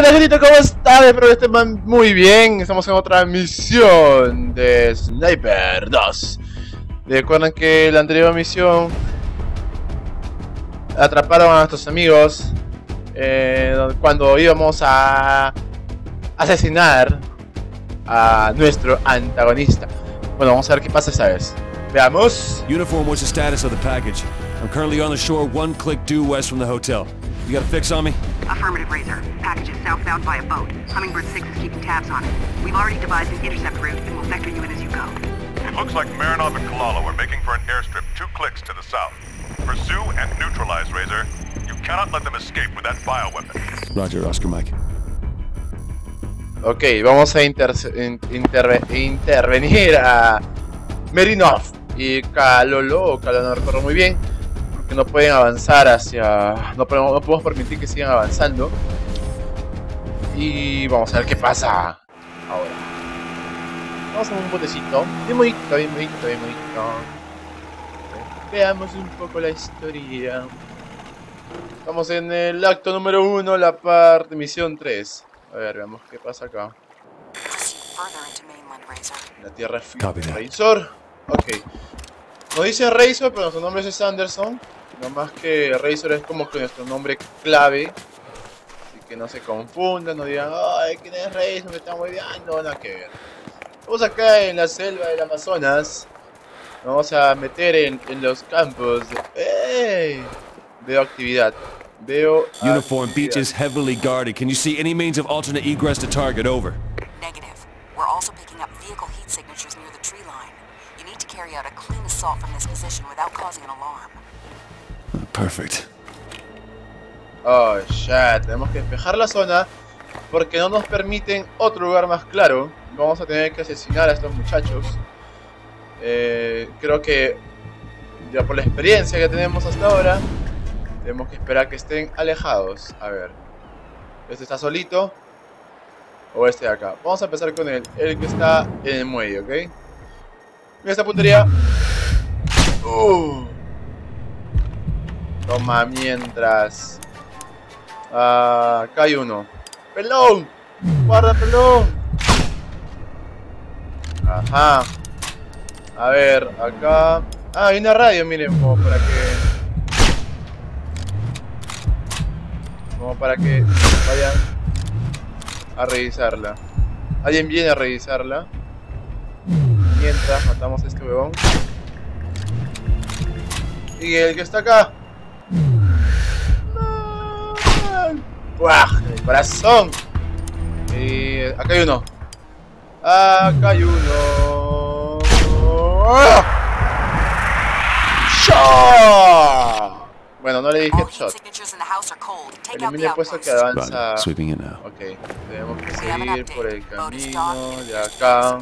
¿Qué tal, gente? ¿Cómo estás? Espero que estén muy bien. Estamos en otra misión de Sniper 2. Recuerdan que la anterior misión atraparon a nuestros amigos cuando íbamos a asesinar a nuestro antagonista. Bueno, vamos a ver qué pasa esta vez. Veamos. Uniform, what's the status of the package? I'm currently on the shore, one click due west from the hotel. You got a fix on me? Affirmative, Razor. Package is southbound by a boat. Hummingbird 6 is keeping tabs on it. We've already devised an intercept route and will vector you in as you go. It looks like Marinov and Kalalo are making for an airstrip 2 clicks to the south. Pursue and neutralize, Razor. You cannot let them escape with that bioweapon. Roger, Oscar Mike. Ok, vamos a intervenir a Marinov y Kalalo. Kalalo no recuerdo muy bien. Que no pueden avanzar hacia... No podemos permitir que sigan avanzando. Y vamos a ver qué pasa ahora. Vamos a un botecito. Bien bonito. Veamos un poco la historia. Estamos en el acto número 1, la parte misión 3. A ver, veamos qué pasa acá. La tierra es Razor. Ok. Nos dice Razor, pero nuestro nombre es Anderson. No más que Razor es como que nuestro nombre clave. Así que no se confundan, no digan, ay, ¿quién es Razor? Me están hueveando, nada que ver. Estamos acá en la selva del Amazonas. Nos vamos a meter en los campos. ¡Ey! Veo actividad. Uniform, beach is heavily guarded. Can you see any means of alternate egress to target? Over. Negative. We're also picking up vehicle heat signatures near the tree line. You need to carry out a clean assault from this position without causing an alarm. Perfect. Oh, shit. Tenemos que despejar la zona porque no nos permiten otro lugar más claro. Vamos a tener que asesinar a estos muchachos. Creo que ya por la experiencia que tenemos hasta ahora, tenemos que esperar que estén alejados. A ver. Este está solito. O este de acá. Vamos a empezar con él. El que está en el muelle, ¿ok? Mira esta puntería. Toma mientras. Acá hay uno. ¡Pelón! ¡Guarda, pelón! Ajá. A ver, acá. Ah, hay una radio, miren, como para que. Como para que vayan a revisarla. Alguien viene a revisarla. Mientras matamos a este huevón. Y el que está acá. ¡Buah! ¡El corazón! Y acá hay uno. Acá hay uno. ¡Shot! Bueno, no le dije shot. Elimine el puesto que avanza. Ok, tenemos que seguir por el camino de acá.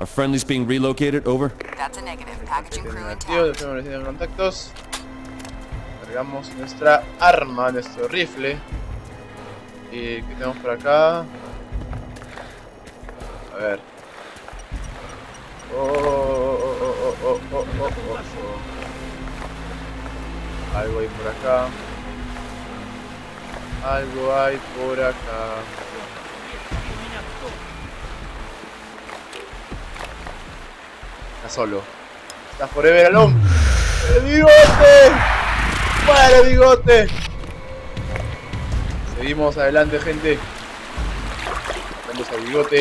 A friendly's being relocated, over. That's a negative. Packaging crew en contactos. Cargamos nuestra arma, nuestro rifle. Y ¿qué tenemos por acá? A ver. Oh. Algo hay por acá. Está solo. Está forever alone. ¡El bigote! ¡Para el bigote! Seguimos adelante, gente. Vamos al bigote.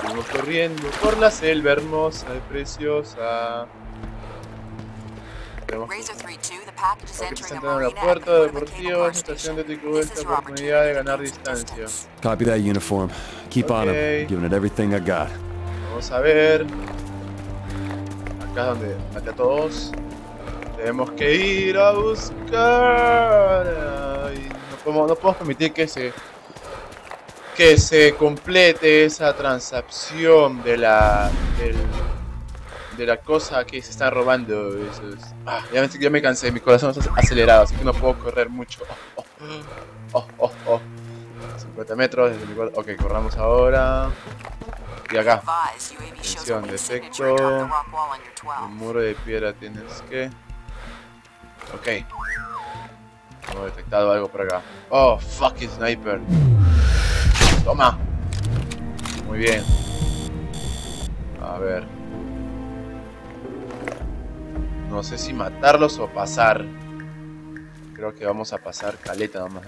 Seguimos corriendo por la selva hermosa y preciosa. Razor32, the package is entering a marina at the port of the cable car station. This is your opportunity to gain some distance. Copy that, uniform. Keep on him. Giving it everything I got. Vamos a ver. Acá es donde mate a todos. Tenemos que ir a buscar. Ay, no podemos permitir que se complete esa transacción de la cosa que se están robando. Ya me cansé, mi corazón está acelerado, así que no puedo correr mucho. 50 metros desde mi cuarto. Ok, corramos ahora. Y acá. Tensión de efecto. Un muro de piedra tienes que. Ok. Hemos detectado algo por acá. Oh, fucking sniper. Toma. Muy bien. A ver. No sé si matarlos o pasar. Creo que vamos a pasar caleta nomás.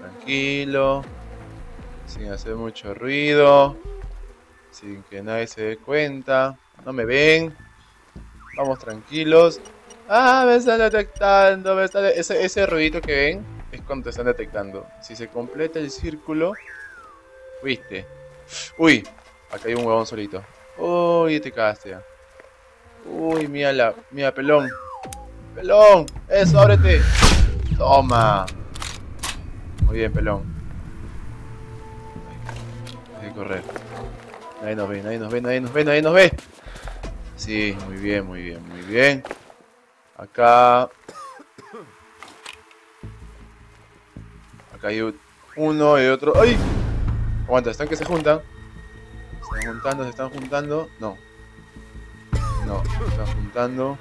Tranquilo. Sin hacer mucho ruido. Sin que nadie se dé cuenta. No me ven. Vamos tranquilos. Ah, me están detectando. Ese ruidito que ven es cuando te están detectando. Si se completa el círculo, fuiste. Uy, acá hay un huevón solito. Uy, te cagaste ya. Uy, mira la. Mira, pelón. Pelón, eso, ábrete. Toma. Muy bien, pelón. Hay que correr. Nadie nos ve, nadie nos ve, nadie nos ve, nadie nos ve. Sí, muy bien, muy bien, muy bien. Acá. Acá hay uno y otro. ¡Ay! Aguanta, están que se juntan. Se están juntando, se están juntando. No. No, se están juntando.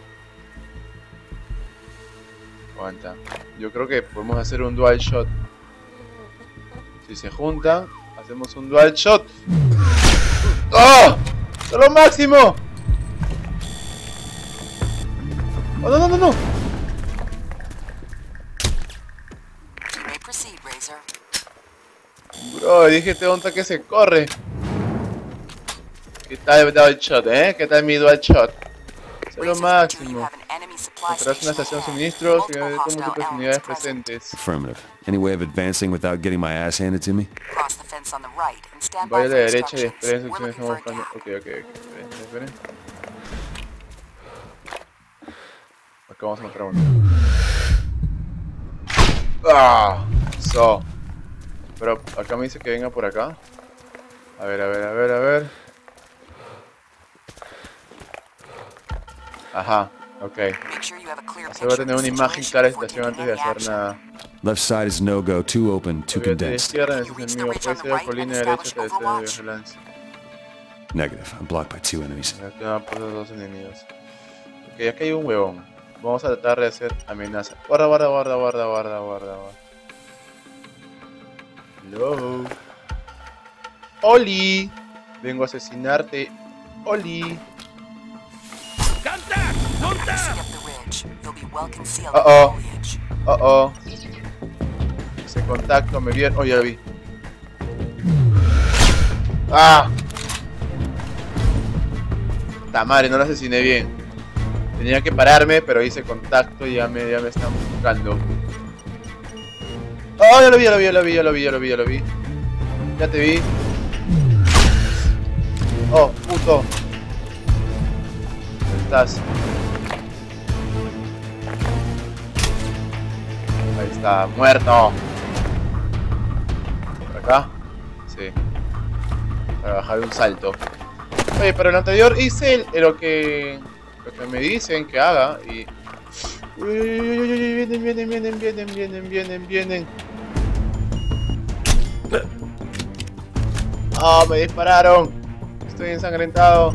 Aguanta. Yo creo que podemos hacer un dual shot. Si se juntan, hacemos un dual shot. ¡Oh! ¡Solo máximo! ¡Oh, no, no, no, no! Bro, dije este onda que se corre. ¿Qué tal el dual shot, eh? ¿Qué tal mi dual shot? Eso es lo máximo. Encontrarás una estación de suministros y hay múltiples unidades presentes. Affirmative. Any way of advancing without getting my ass handed to me? Vaya a la derecha y espera instrucciones. Estamos buscando. Ok. Esperen. Acá vamos a encontrar uno. ¡Ah! So. Pero acá me dice que venga por acá. A ver, a ver, a ver, a ver. Ajá, ok. Se va a tener una imagen clara de estación antes de hacer nada. Left side is no go, too open, too condensed. Negative, I'm blocked by two enemies. Ok, acá hay un huevón. Vamos a tratar de hacer amenaza. Guarda, guarda, guarda, guarda, guarda, guarda. Hello. Oli. Vengo a asesinarte. Oli. ¡Canta! ¡Canta! Oh, oh. Oh, oh. Ese contacto me vieron. Oh, ya lo vi. ¡Ah! ¡Ta madre! No lo asesiné bien. Tenía que pararme, pero hice contacto y ya me están buscando. ¡Oh, ya lo vi, ya lo vi, ya lo vi, ya lo vi, ya lo vi, ya lo vi! Ya te vi. ¡Oh, puto! ¿Dónde estás? Ahí está, muerto. ¿Por acá? Sí. Para bajar un salto. Oye, pero el anterior hice lo que me dicen que haga y... Uy, uy, uy, uy, uy, vienen, vienen, vienen, vienen, vienen, vienen, vienen. ¡Oh, me dispararon! Estoy ensangrentado.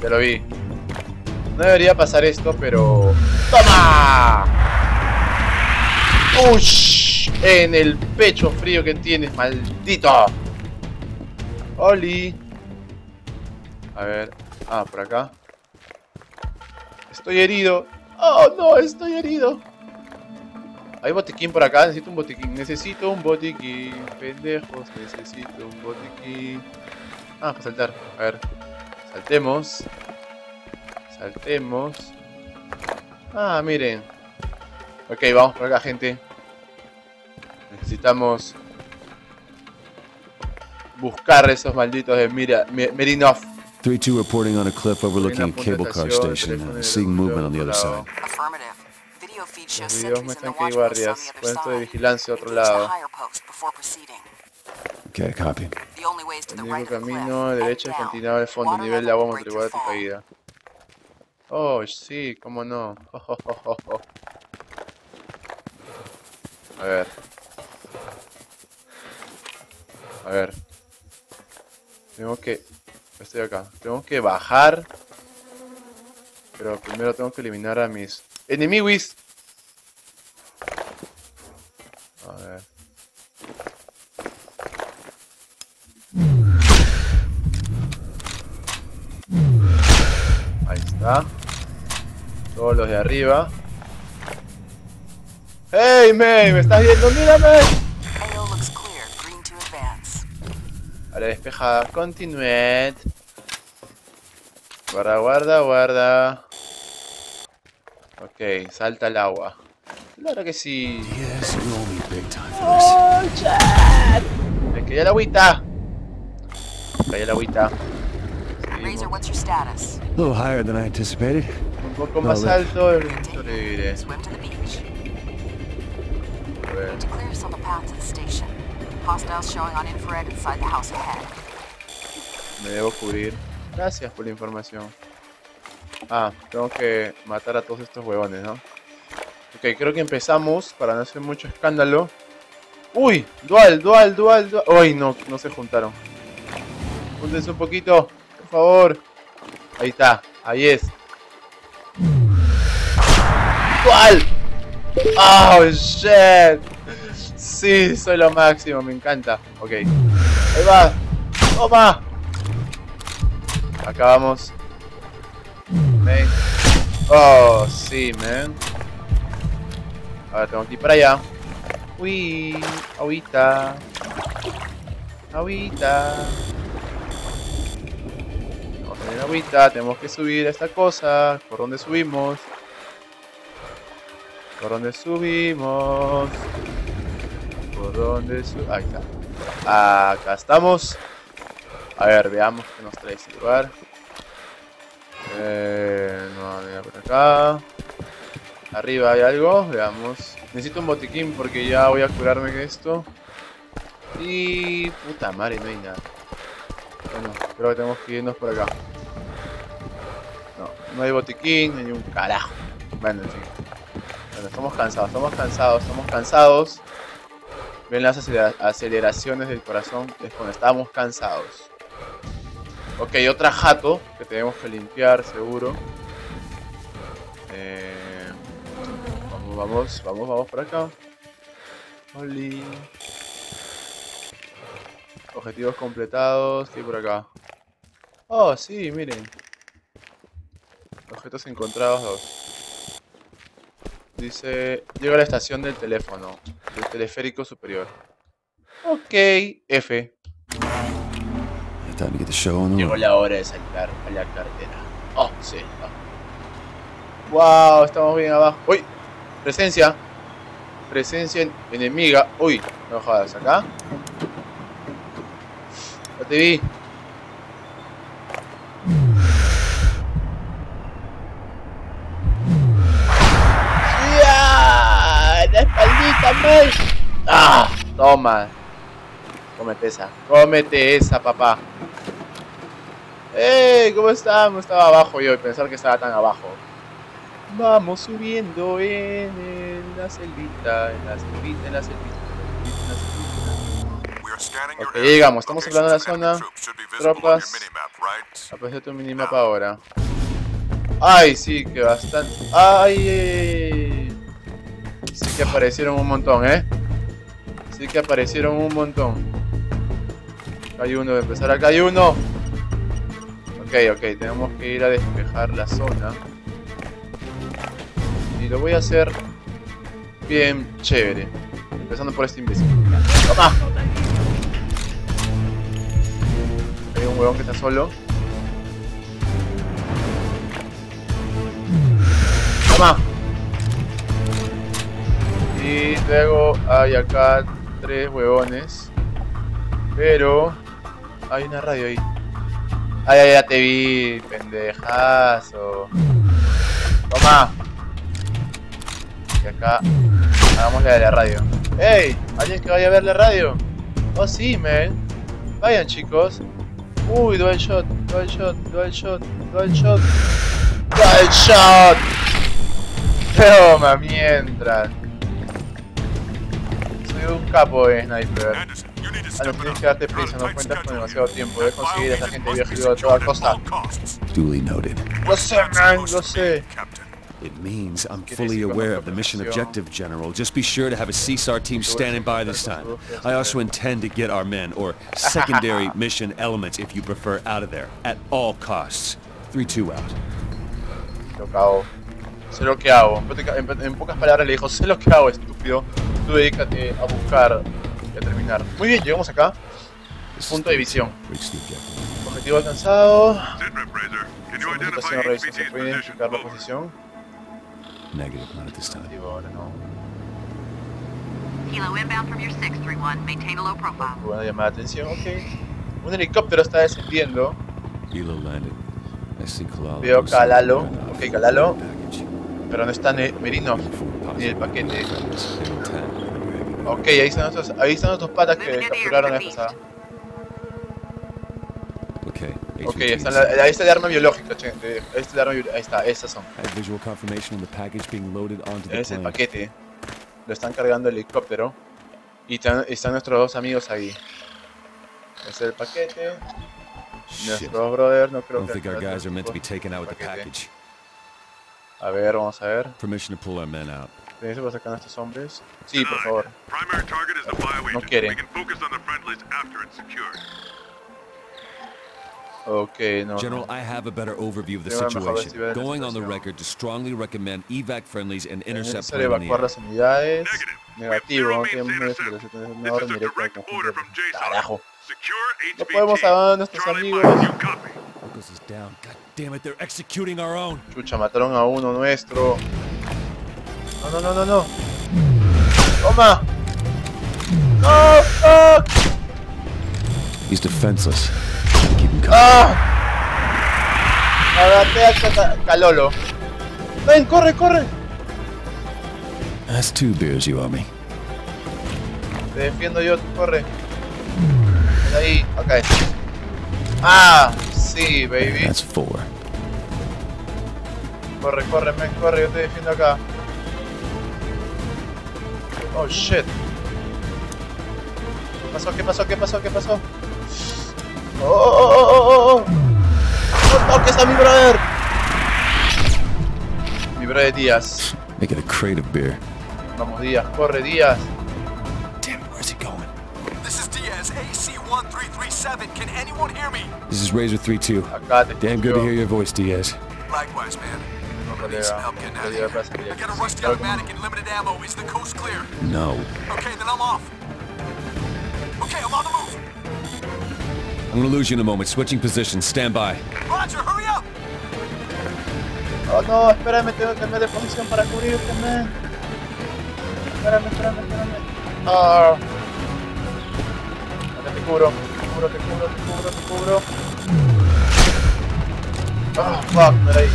Ya lo vi. No debería pasar esto, pero... ¡Toma! ¡Ush! En el pecho frío que tienes, maldito. ¡Oli! A ver... Ah, por acá. Estoy herido. ¡Oh, no! Estoy herido. Hay botiquín por acá, necesito un botiquín. Necesito un botiquín, pendejos. Necesito un botiquín. Ah, para saltar, a ver. Saltemos. Saltemos. Ah, miren. Ok, vamos por acá, gente. Necesitamos buscar esos malditos de Marinov. 3-2 reporting on a cliff overlooking cable car station and seeing movement on the other side. Los videos muestran que hay guardias, puestos de vigilancia a otro lado. Ok, copy. El único camino derecho es continuar al fondo, el nivel de agua contribuirá a tu caída. Oh, sí, cómo no. A ver. A ver. Tengo que... Estoy acá. Tengo que bajar. Pero primero tengo que eliminar a mis... ¡Enemigos! A ver. acá. Todos los de arriba. ¡Hey, May! ¿Me estás viendo? ¡Mírame! Vale, despejada. Continued. Guarda, guarda, guarda. Ok, salta al agua. Claro que sí. ¡Oh, chat! Me caí la agüita. Me caí la agüita. Razor, what's your status? A little higher than I anticipated. Un poco más alto el resto le diré. Me debo cubrir. Gracias por la información. Ah, tengo que matar a todos estos huevones, ¿no? Ok, creo que empezamos para no hacer mucho escándalo. ¡Uy! Dual, dual, dual, dual. ¡Uy! No, no se juntaron. Júntense un poquito, por favor. Ahí está, ahí es. ¡Dual! ¡Oh, shit! Sí, soy lo máximo, me encanta. Ok, ahí va. ¡Toma! Acá vamos. Man. Oh, sí, man. Ahora tengo que ir para allá. Uy, agüita. Agüita. Vamos a tener agüita. Tenemos que subir a esta cosa. ¿Por dónde subimos? ¿Por dónde subimos? ¿Por dónde subimos? Ahí está. Acá estamos. A ver, veamos qué nos trae este lugar. No, mira por acá. Arriba hay algo, veamos. Necesito un botiquín porque ya voy a curarme de esto. Y... puta madre, no hay nada. Bueno, creo que tenemos que irnos por acá. No, no hay botiquín, no hay un carajo. Bueno, en fin. Bueno, estamos cansados, estamos cansados, estamos cansados. Ven las aceleraciones del corazón, es cuando estamos cansados. Ok, otra jato que tenemos que limpiar, seguro. Vamos, vamos, vamos por acá. Oli. Objetivos completados. ¿Qué hay por acá? Oh, sí, miren. Objetos encontrados 2. Dice... llega a la estación del teléfono. Del teleférico superior. Ok, F. Llegó la hora de saltar a la cartera. Oh, sí. Oh. Wow, estamos bien abajo. ¡Uy! Presencia. Presencia enemiga. Uy, no jodas, acá. Ya te vi. ¡Ya! ¡La espaldita, man! ¡Ah! Toma. Cómete esa. Cómete esa, papá. ¡Ey! ¿Cómo estamos? Estaba abajo yo y pensar que estaba tan abajo. Vamos subiendo en la selvita, en la selvita, en la selvita, en la selvita, en la selvita. Ok, llegamos, estamos hablando de la zona. Tropas. Aparece tu minimap ahora. Ay, sí, que bastante. Ay, sí que aparecieron un montón, sí que aparecieron un montón. Acá hay uno, de empezar acá hay uno. Ok, ok, tenemos que ir a despejar la zona. Y lo voy a hacer bien chévere. Empezando por este imbécil. ¡Toma! Hay un huevón que está solo. ¡Toma! Y luego hay acá 3 huevones. Pero... hay una radio ahí. ¡Ay, ay, ya te vi! ¡Pendejazo! ¡Toma! Acá hagamos la de la radio. ¡Ey! ¿Alguien que vaya a ver la radio? Oh, sí, man. Vayan, chicos. Uy, dual shot, dual shot, dual shot, dual shot. ¡Dual shot! Toma, mientras. Soy un capo de sniper. Anderson, tienes que darte prisa, no cuentas con demasiado tiempo. Debes conseguir a esa gente vieja y a toda costa. Lo sé, man, lo sé. It means I'm fully aware of the mission objective, General. Just be sure to have a CSAR team standing by this time. I also intend to get our men, or secondary mission elements if you prefer, out of there, at all costs. 3-2 out. sé lo que hago. Sé lo que hago. En pocas palabras le dijo, sé lo que hago, estúpido. Tú dedícate a buscar y a terminar. Muy bien, llegamos acá. Punto de visión. Objetivo alcanzado. Comunicación Razor, ¿se puede identificar la posición? Negativo, ahora no. Buena llamada de atención, ok. Un helicóptero está descendiendo. Veo Kalalo, ok, Kalalo. Pero no está Marinov ni el paquete. Ok, ahí están nuestros patas que capturaron a esta. Ok, están ahí está el arma biológica, gente. Ahí está, estas son. Es el paquete. Lo están cargando el helicóptero. Y están nuestros dos amigos ahí. Este es el paquete. Nuestros brothers, no creo que paquete. A ver, vamos a ver. ¿Permiso para sacar a estos hombres? Sí, por favor. No quieren. Okay, no. General, I have a better overview of the situation. Going on the record to strongly recommend evac friendlies and intercept unidades. Negativo, carajo. No podemos salvar a nuestros amigos. Chucha, mataron a uno nuestro. No. Toma. No, fuck. He's defenseless. Agatea Kalalo. Ven, corre, corre. That's two beers you owe me. Te defiendo yo, tú corre. Ven ahí, acá. Ah, sí, baby. That's four. Corre, corre, men, corre, yo te defiendo acá. Oh shit. ¿Qué pasó? ¿Qué pasó? No toques a mi brother. Mi brother Díaz. Make it a crate of beer. Vamos Díaz, corre Díaz. Damn, where's he going? This is Díaz, AC1337. Can anyone hear me? This is Razor32. Damn good to hear your voice, Díaz. Likewise, man. I need some help getting out of here. I got a rusty automatic and limited ammo. Is the coast clear? No. Okay, then I'm off. Okay, I'm on the move. I'm gonna lose you in a moment. Switching positions. Stand by. Roger, hurry up! Oh no, espérame, tengo que cambiar de posición para cubrirte, man. Espérame. Ah. Acá te cubro. Ah, fuck, mira ahí.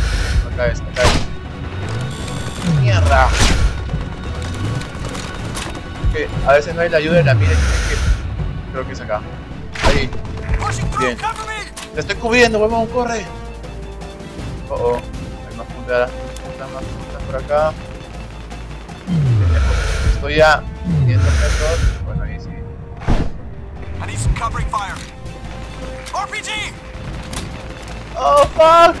Acá es. Mierda. Que a veces no hay la ayuda de la mira. Creo que es acá. Ahí. Bien. Te estoy cubriendo, huevón, corre. Hay más puntas, por acá. Estoy a 500 metros. Bueno, ahí sí. RPG. Oh, fuck.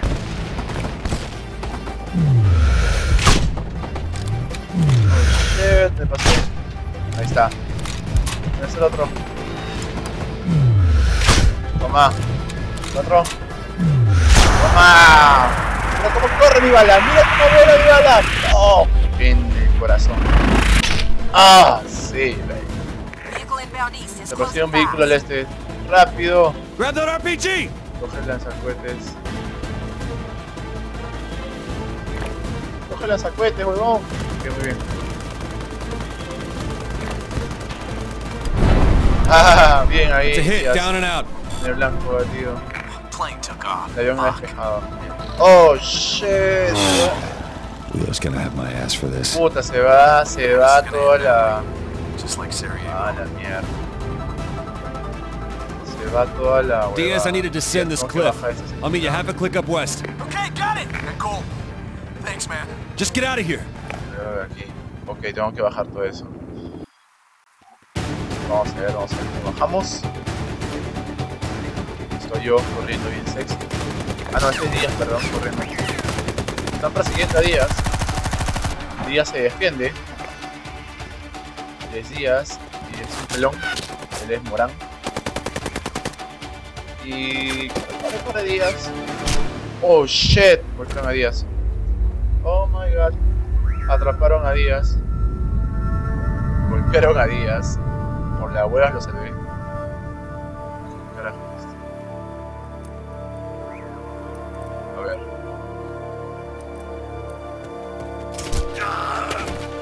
Oh, shit, me pasé. Ahí está. ¿Dónde es el otro? Toma. Mira cómo corre mi bala. Mira cómo vuela mi bala. Oh, en el corazón. Ah, sí. Se consiguió un vehículo al este. Rápido. Grab that RPG. Coge el lanzacohetes. Coge el lanzacohetes, huevón. Ok, muy bien. Ah, bien ahí. En el blanco, tío. El avión ha despejado. Oh shit. Puta, se va toda la. Ah, la mierda. Se va toda la. Díaz, I need to descend this cliff. I'll meet you half a click up west. Okay, got it. Cool. Thanks, man. Just get out of here. Ok, tengo que bajar todo eso. Vamos a ver. Bajamos. Yo corriendo bien sexy. Ah, no, este es Díaz, perdón, corriendo. Están persiguiendo a Díaz. Díaz se defiende. Él es Díaz. Y es un pelón. Él es Morán. Y corre Díaz. Oh shit. Volcaron a Díaz. Hummingbird. Atraparon a Díaz. Golpearon a Díaz. Por las huevas lo salvé. ¿Qué carajo es esto? A ver.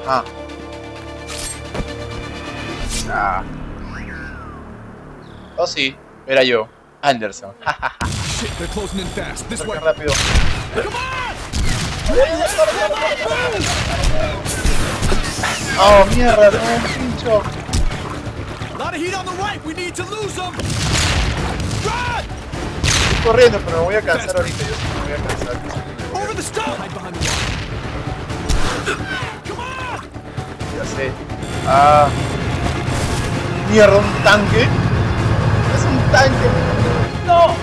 Ah. Ah. Oh sí, era yo, Anderson. Porque rápido. Oh mierda, no, pincho. Estoy corriendo, pero me voy a cansar ahorita. Yo sí me voy a cansar. Ya sé. Ah. Mierda, un tanque. Es un tanque. No.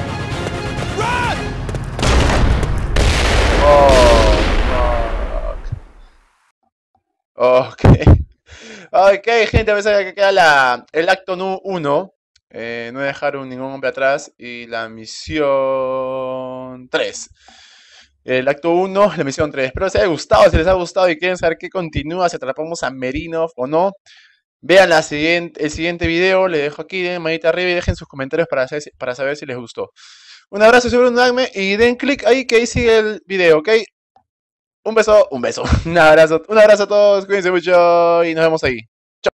Oh, fuck. Ok. Ok, gente, a veces que queda el acto 1, no dejaron ningún hombre atrás, y la misión 3. El acto 1, la misión 3. Espero les haya gustado, si les ha gustado y quieren saber qué continúa, si atrapamos a Marinov o no, vean el siguiente video, le dejo aquí, den manita arriba y dejen sus comentarios para saber si les gustó. Un abrazo, sobre un like y den click ahí que ahí sigue el video, ¿ok? Un beso, un abrazo a todos, cuídense mucho y nos vemos ahí.